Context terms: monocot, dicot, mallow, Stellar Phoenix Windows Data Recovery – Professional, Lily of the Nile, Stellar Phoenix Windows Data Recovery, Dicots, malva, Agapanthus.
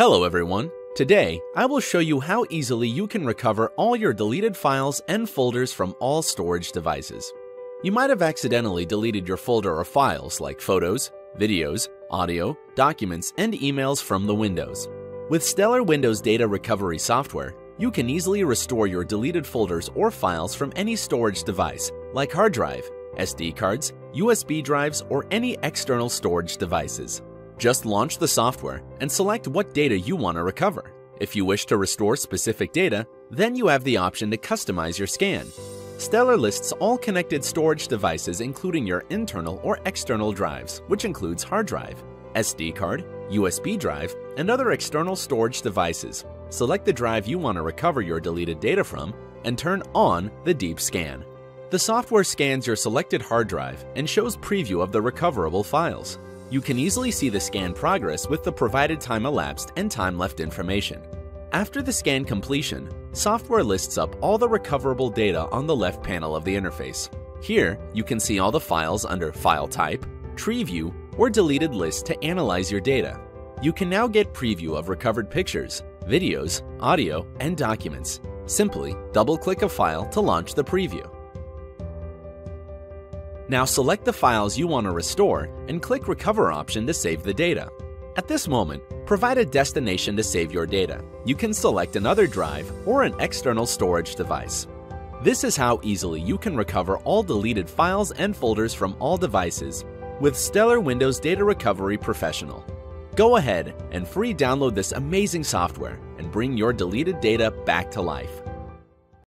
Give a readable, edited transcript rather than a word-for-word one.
Hello everyone! Today, I will show you how easily you can recover all your deleted files and folders from all storage devices. You might have accidentally deleted your folder or files like photos, videos, audio, documents, and emails from the Windows. With Stellar Windows Data Recovery software, you can easily restore your deleted folders or files from any storage device like hard drive, SD cards, USB drives, or any external storage devices. Just launch the software and select what data you want to recover. If you wish to restore specific data, then you have the option to customize your scan. Stellar lists all connected storage devices including your internal or external drives, which includes hard drive, SD card, USB drive, and other external storage devices. Select the drive you want to recover your deleted data from and turn on the Deep Scan. The software scans your selected hard drive and shows preview of the recoverable files. You can easily see the scan progress with the provided time elapsed and time left information. After the scan completion, software lists up all the recoverable data on the left panel of the interface. Here, you can see all the files under File Type, Tree View, or Deleted List to analyze your data. You can now get preview of recovered pictures, videos, audio, and documents. Simply double-click a file to launch the preview. Now select the files you want to restore and click Recover option to save the data. At this moment, provide a destination to save your data. You can select another drive or an external storage device. This is how easily you can recover all deleted files and folders from all devices with Stellar Windows Data Recovery Professional. Go ahead and free download this amazing software and bring your deleted data back to life.